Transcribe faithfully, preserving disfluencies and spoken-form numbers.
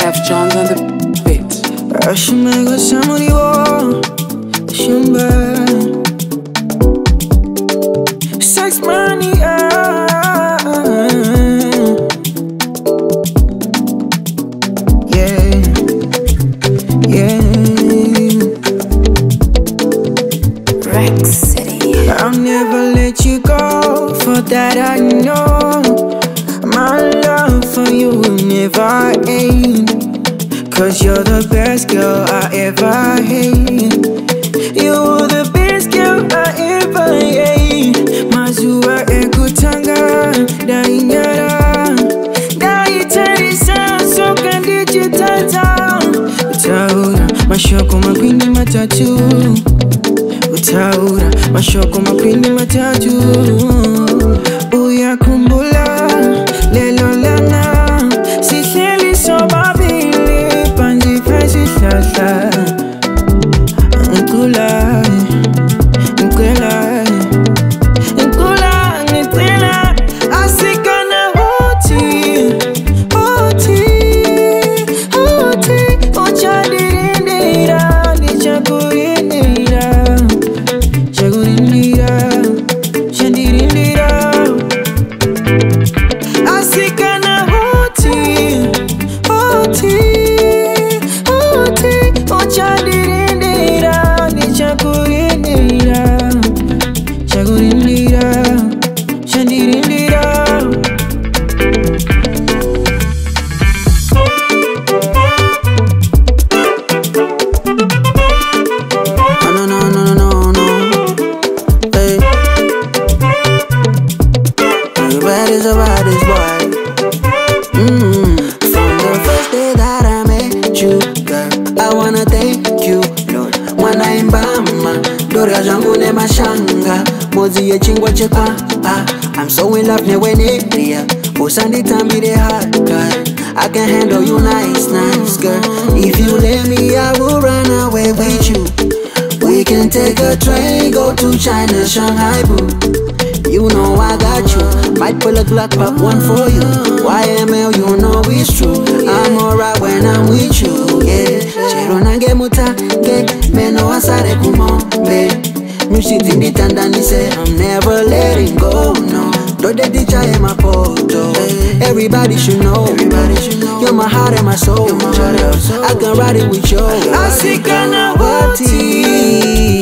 Left Jones on the beat. Rushimega samuriwo shimba. Sex money ah. Yeah, yeah. Rec City. I'll never let you go, for that I know. My love for you will never end, 'cause you're the best girl I ever had. You're the best girl I ever had. Mazua ekutanga daingara daiterisa soka ndichitata. Utaura mashoko mapini matatu. Utaura mashoko mapini matatu. Uya kumbula lelo lana siseli soba bili pandi pesi sasa nkula nkula nkula nkula asikana oti oti oti ochadirindira nichakurindira chakurindira chandirindira. I'm so in love when it real. Oh, Sunday time me the hard girl. I can handle you nice, nice girl. If you let me, I will run away with you. We can take a train, go to China, Shanghai, boo. You know I got you. Might pull a Glock, pop one for you. Y M L, you know it's true. I'm alright when I'm with you. Yeah. Chero nange muta ke meno asare kumombe. Music in the tanda ni say I'm never letting go, no. Do the D J my photo. Everybody should know. Everybody should know. You're my heart and my soul. I can ride it with you. I see kana wati.